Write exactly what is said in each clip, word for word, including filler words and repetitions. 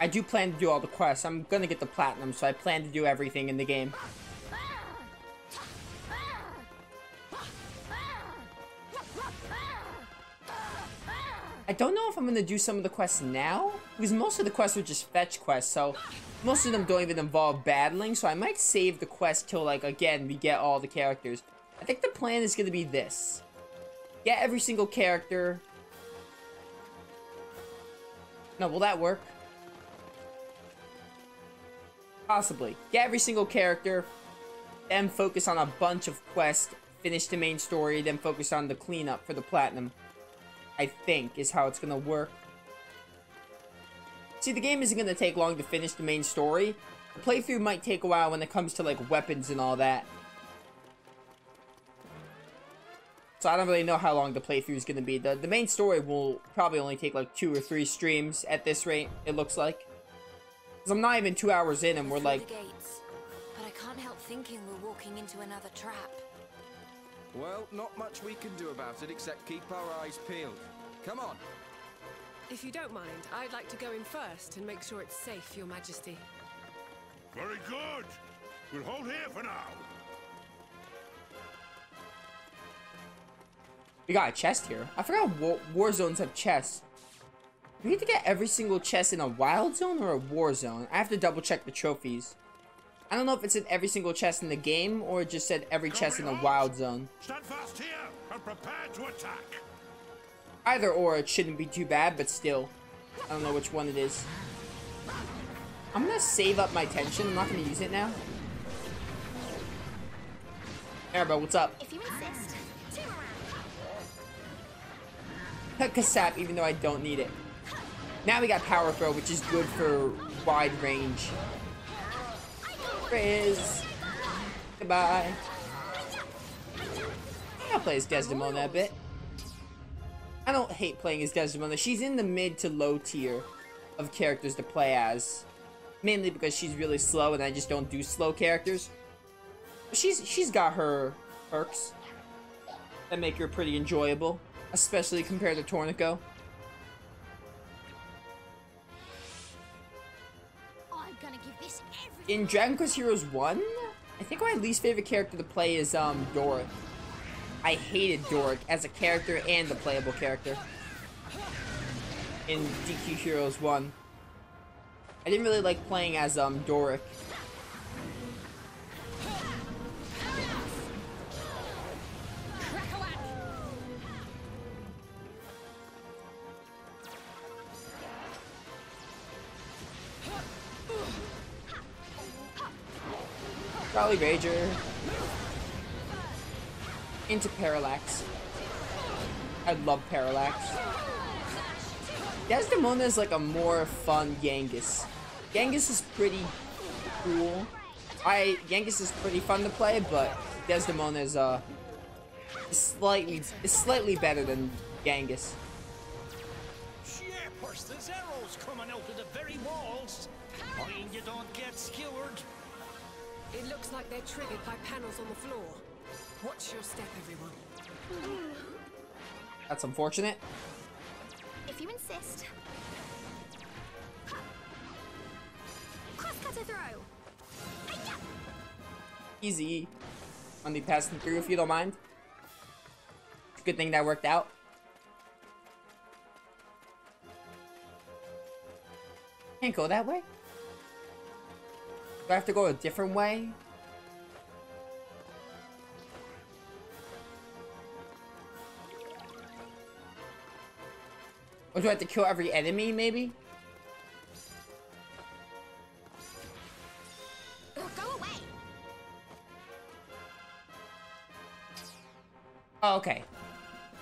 I do plan to do all the quests. I'm gonna get the platinum, so I plan to do everything in the game. I don't know if I'm gonna do some of the quests now, because most of the quests are just fetch quests, so most of them don't even involve battling, so I might save the quest till, like, again, we get all the characters. I think the plan is gonna be this. Get every single character. No, will that work? Possibly. Get every single character, then focus on a bunch of quests, finish the main story, then focus on the cleanup for the platinum. I think, is how it's gonna work. See, the game isn't gonna take long to finish the main story. The playthrough might take a while when it comes to, like, weapons and all that. So I don't really know how long the playthrough is gonna be. The, the main story will probably only take, like, two or three streams at this rate, it looks like. Because I'm not even two hours in and we're like... Through the gates, but I can't help thinking we're walking into another trap. Well, not much we can do about it except keep our eyes peeled. Come on. If you don't mind, I'd like to go in first and make sure it's safe, Your Majesty. Very good. We'll hold here for now. We got a chest here. I forgot war, war zones have chests. Do we need to get every single chest in a wild zone or a war zone? I have to double check the trophies. I don't know if it said every single chest in the game, or it just said every chest in the wild zone. Stand fast here and prepare to attack. Either or, it shouldn't be too bad, but still. I don't know which one it is. I'm gonna save up my tension. I'm not gonna use it now. Arabo, what's up? If you insist, turn around. Kasap, even though I don't need it. Now we got power throw, which is good for wide range. Is. Goodbye. I'll play as Desdemona a bit. I don't hate playing as Desdemona. She's in the mid to low tier of characters to play as. Mainly because she's really slow and I just don't do slow characters. But she's she's got her perks that make her pretty enjoyable. Especially compared to Tornico. In Dragon Quest Heroes one, I think my least favorite character to play is um, Doric. I hated Doric as a character and a playable character. In D Q Heroes one. I didn't really like playing as um, Doric. Probably Rager. Into Parallax. I love Parallax. Desdemona is like a more fun Genghis. Genghis is pretty cool. I Genghis is pretty fun to play, but Desdemona is uh slightly is slightly better than Genghis. Shepherds, there's arrows coming out of the very walls. Mind you don't get skewered. It looks like they're triggered by panels on the floor. Watch your step, everyone. That's unfortunate. If you insist. Cross-cutter throw. Easy. I'll be passing through if you don't mind. It's a good thing that worked out. Can't go that way. Do I have to go a different way? Or do I have to kill every enemy, maybe? Go away. Oh, okay.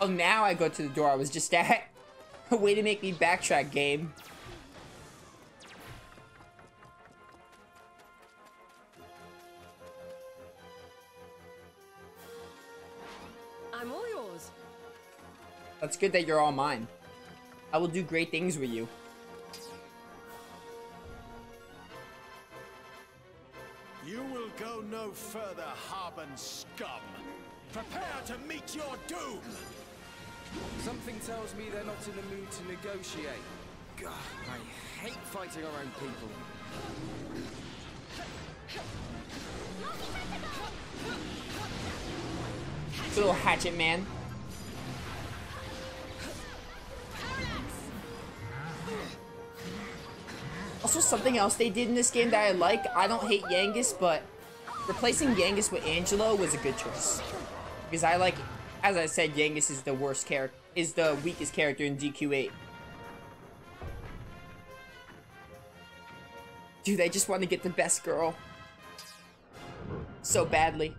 Oh, now I go to the door I was just at. A way to make me backtrack, game. It's good that you're all mine. I will do great things with you. You will go no further, Harbon scum. Prepare to meet your doom. Something tells me they're not in the mood to negotiate. God, I hate fighting our own people. Good little hatchet man. Also, something else they did in this game that I like, I don't hate Yangus, but replacing Yangus with Angelo was a good choice. Because I like, as I said, Yangus is the worst character, is the weakest character in D Q eight. Dude, I just want to get the best girl. So badly.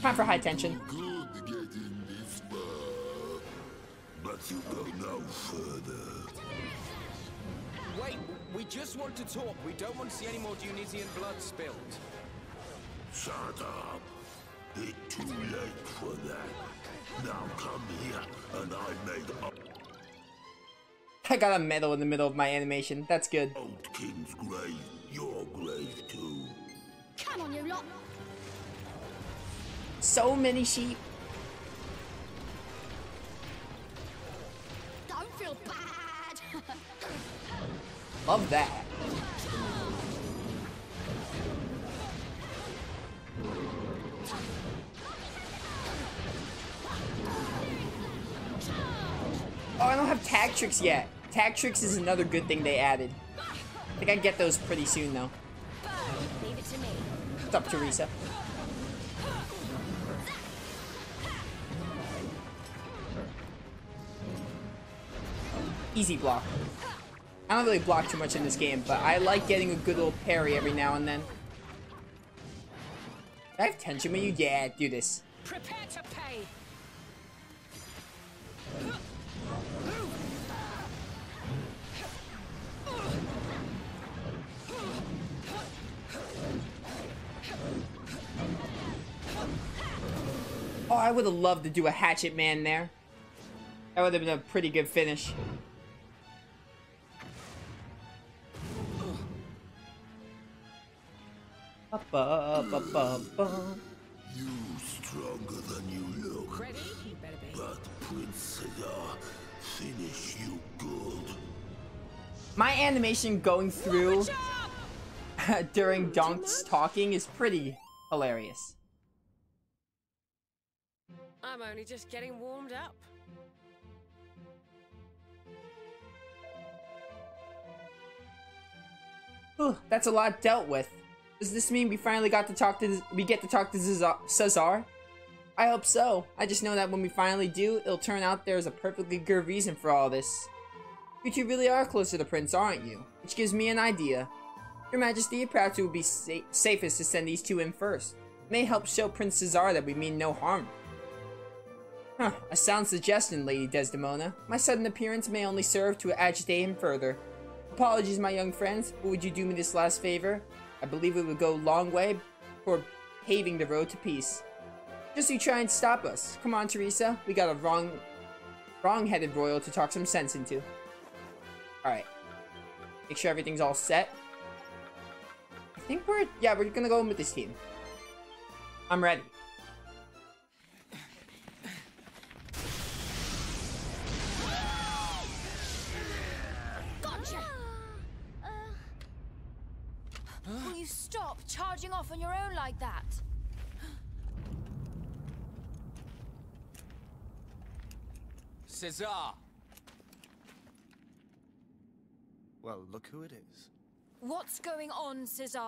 Time for high tension. But you go no further. Wait, we just want to talk. We don't want to see any more Tunisian blood spilled. Shut up. It's too late for that. Now come here and I made up. I got a medal in the middle of my animation. That's good. Old King's grave, your grave too. Come on, you lot. So many sheep. Love that. Oh, I don't have tag tricks yet. Tag tricks is another good thing they added. I think I get those pretty soon, though. Leave it to me. What's up, Teresa? Easy block. I don't really block too much in this game, but I like getting a good little parry every now and then. Do I have tension with you? Yeah, do this. Prepare to pay. Oh, I would have loved to do a hatchet man there. That would have been a pretty good finish. Ba, ba, ba, ba. You stronger than you look. Ready? You better be. But Prince Caesar, finish you good. My animation going through during Donk's talking is pretty hilarious. I'm only just getting warmed up. Whew, that's a lot dealt with. Does this mean we finally got to talk to we get to talk to Caesar? I hope so. I just know that when we finally do, it'll turn out there's a perfectly good reason for all this. You two really are closer to Prince, aren't you? Which gives me an idea. Your Majesty, perhaps it would be sa safest to send these two in first. It may help show Prince Caesar that we mean no harm. Huh, a sound suggestion, Lady Desdemona. My sudden appearance may only serve to agitate him further. Apologies, my young friends, but would you do me this last favor? I believe it would go a long way toward paving the road to peace. Just you try and stop us. Come on, Teresa. We got a wrong, wrong-headed royal to talk some sense into. Alright. Make sure everything's all set. I think we're... Yeah, we're gonna go in with this team. I'm ready. Will you stop charging off on your own like that? Caesar! Well, look who it is. What's going on, Caesar?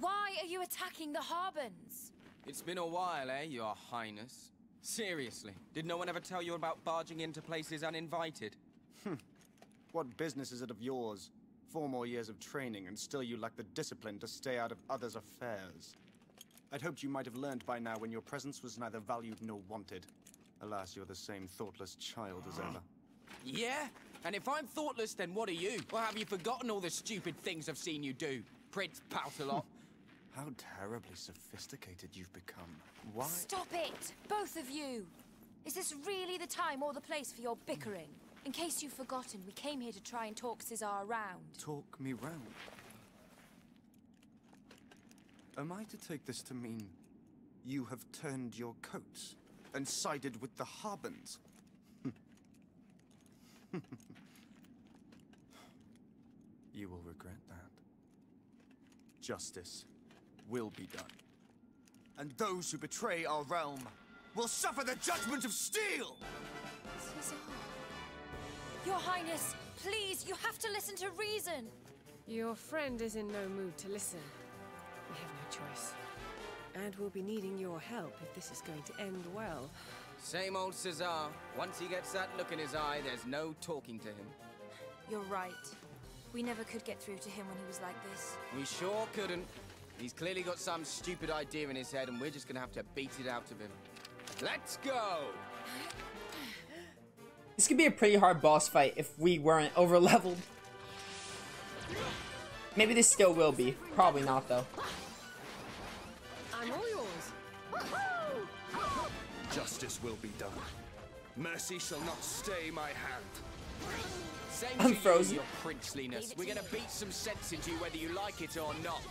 Why are you attacking the Harbons? It's been a while, eh, Your Highness? Seriously, did no one ever tell you about barging into places uninvited? Hmm. What business is it of yours? Four more years of training, and still you lack the discipline to stay out of others' affairs. I'd hoped you might have learned by now when your presence was neither valued nor wanted. Alas, you're the same thoughtless child as ever. Yeah? And if I'm thoughtless, then what are you? Or have you forgotten all the stupid things I've seen you do, Prince Paltelot? How terribly sophisticated you've become. Why? Stop it! Both of you! Is this really the time or the place for your bickering? In case you've forgotten, we came here to try and talk Caesar round. Talk me round? Am I to take this to mean you have turned your coats? and sided with the Harbons. You will regret that. Justice will be done. And those who betray our realm will suffer the judgment of steel! Caesar. Your Highness, please, you have to listen to reason. Your friend is in no mood to listen. We have no choice. And we'll be needing your help if this is going to end well. Same old Caesar. Once he gets that look in his eye, there's no talking to him. You're right. We never could get through to him when he was like this. We sure couldn't. He's clearly got some stupid idea in his head, and we're just gonna have to beat it out of him. Let's go! This could be a pretty hard boss fight if we weren't over-leveled. Maybe this still will be. Probably not, though. I'm all yours. Justice will be done. Mercy shall not stay my hand. Same I'm frozen. You, your princeliness. We're gonna beat some sense into you whether you like it or not.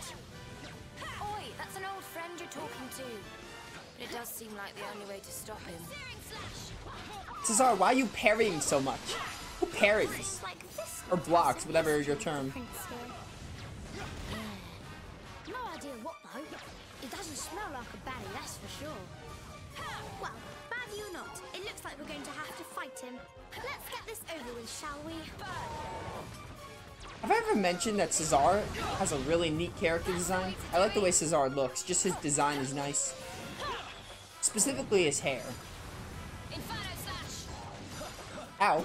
Oi, that's an old friend you're talking to. But it does seem like the only way to stop him. Caesar, why are you parrying so much? Who parries? Or blocks, whatever is your term. No idea what though. It doesn't smell like a baddie, that's for sure. Well, baddie or not, it looks like we're going to have to fight him. Let's get this over with, shall we? Have I ever mentioned that Caesar has a really neat character design? I like the way Caesar looks, just his design is nice. Specifically his hair. Ow.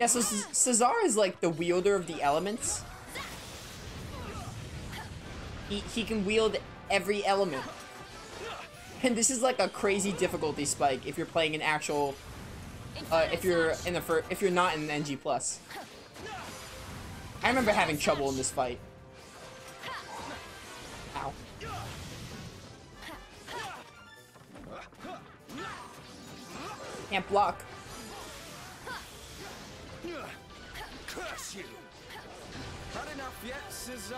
Yeah, so Caesar is like the wielder of the elements. He, he can wield every element. And this is like a crazy difficulty spike if you're playing an actual... Uh, if you're in the fir- if you're not in N G plus. I remember having trouble in this fight. Ow. Can't block. Curse you! Had enough yet, Caesar?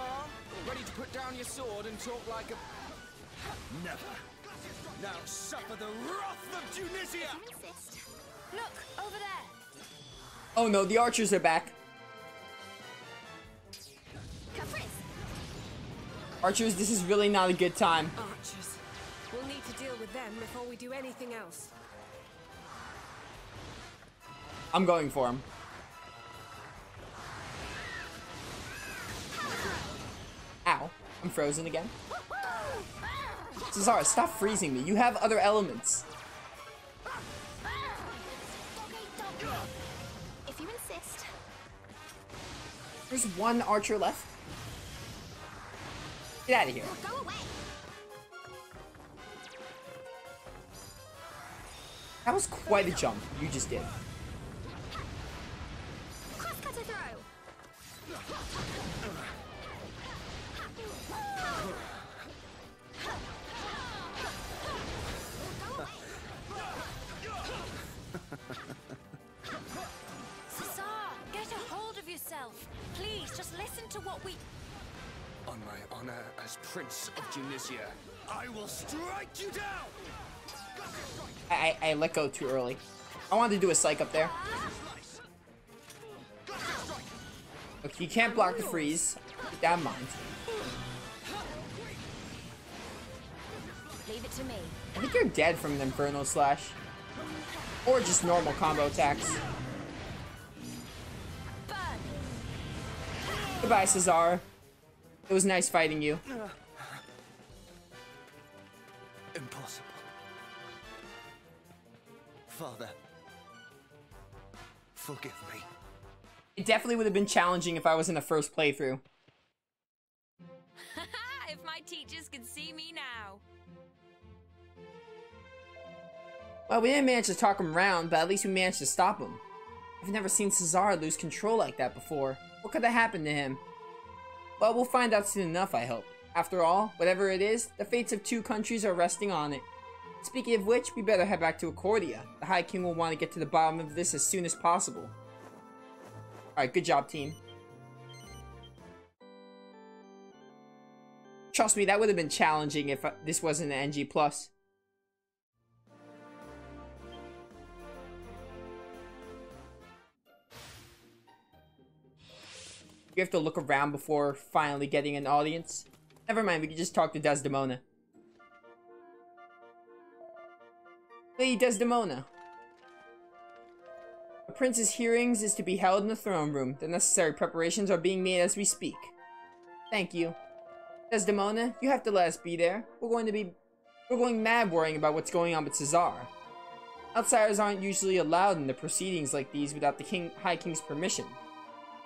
Ready to put down your sword and talk like a... Never. Now suffer the wrath of Tunisia! Look, over there! Oh no, the archers are back. Archers, this is really not a good time. Archers. We'll need to deal with them before we do anything else. I'm going for him. Ow. I'm frozen again. Caesar, stop freezing me. You have other elements. If you insist. There's one archer left. Get out of here. Go away. That was quite a jump you just did. Caesar, get a hold of yourself. Please, just listen to what we... On my honor as Prince of Tunisia, I will strike you down! I, I let go too early. I wanted to do a psych up there. Look, you can't block the freeze. Keep that in mind. Leave it to me. I think you're dead from an Inferno Slash. Or just normal combo attacks. Burn. Goodbye, Caesar. It was nice fighting you. Impossible. Father, forgive me. It definitely would have been challenging if I was in the first playthrough. If my teachers could see me now. Well, we didn't manage to talk him around, but at least we managed to stop him. I've never seen Caesar lose control like that before. What could have happened to him? Well, we'll find out soon enough, I hope. After all, whatever it is, the fates of two countries are resting on it. Speaking of which, we better head back to Accordia. The High King will want to get to the bottom of this as soon as possible. Alright, good job, team. Trust me, that would have been challenging if this wasn't an N G plus. We have to look around before finally getting an audience. Never mind, we can just talk to Desdemona. Lady Desdemona. The prince's hearings is to be held in the throne room. The necessary preparations are being made as we speak. Thank you. Desdemona, you have to let us be there. We're going to be... We're going mad worrying about what's going on with Caesar. Outsiders aren't usually allowed in the proceedings like these without the king, High King's permission.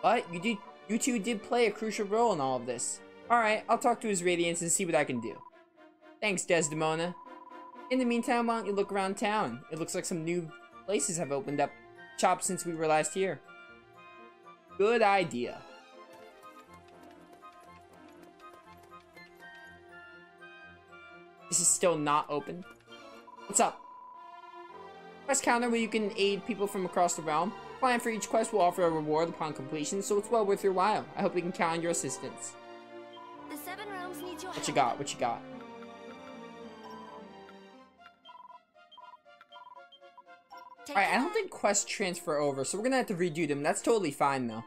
But you did, you two did play a crucial role in all of this. Alright, I'll talk to his Radiance and see what I can do. Thanks, Desdemona. In the meantime, why don't you look around town? It looks like some new places have opened up shop since we were last here. Good idea. This is still not open. What's up? Quest counter where you can aid people from across the realm. Client for each quest will offer a reward upon completion, so it's well worth your while. I hope we can count on your assistance. The seven realms need your help. What you got? What you got? Alright, I don't think quests transfer over, so we're gonna have to redo them. That's totally fine, though.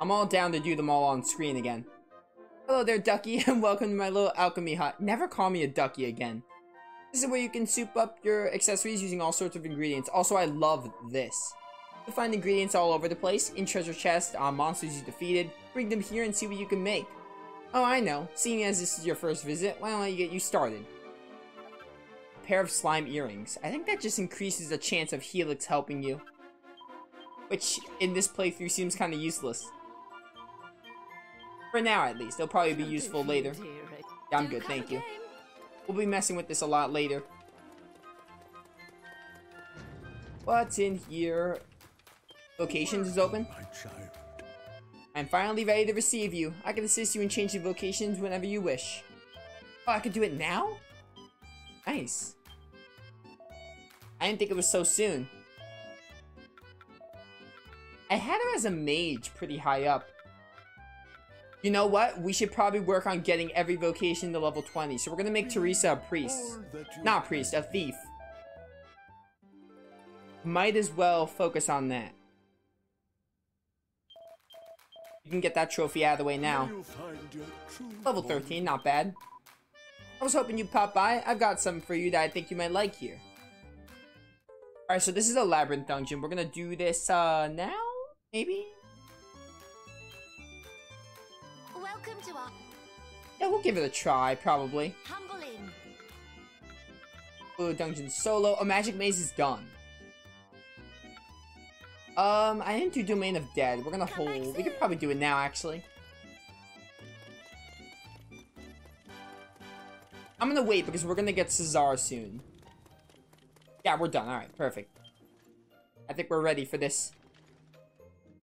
I'm all down to do them all on screen again. Hello there, Ducky, and welcome to my little alchemy hut. Never call me a Ducky again. This is where you can soup up your accessories using all sorts of ingredients. Also, I love this. You'll find ingredients all over the place, in treasure chests, on monsters you defeated. Bring them here and see what you can make. Oh, I know. Seeing as this is your first visit, why don't I get you started? A pair of slime earrings. I think that just increases the chance of Helix helping you. Which, in this playthrough, seems kind of useless. For now, at least. They'll probably be useful later. Yeah, I'm good, thank you. We'll be messing with this a lot later. What's in here? Vocations is open. I'm finally ready to receive you. I can assist you in changing vocations whenever you wish. Oh, I could do it now? Nice. I didn't think it was so soon. I had him as a mage pretty high up. You know what? We should probably work on getting every vocation to level twenty. So we're going to make Teresa a priest. Not a priest, a thief. Might as well focus on that. You can get that trophy out of the way now. Level thirteen, not bad. I was hoping you'd pop by. I've got something for you that I think you might like here. Alright, so this is a labyrinth dungeon. We're going to do this uh, now? Maybe? Yeah, we'll give it a try, probably. Humbling. Blue Dungeon Solo. Oh, Magic Maze is done. Um, I didn't do Domain of Dead. We're gonna Come hold. We could probably do it now, actually. I'm gonna wait because we're gonna get Caesar soon. Yeah, we're done. Alright, perfect. I think we're ready for this.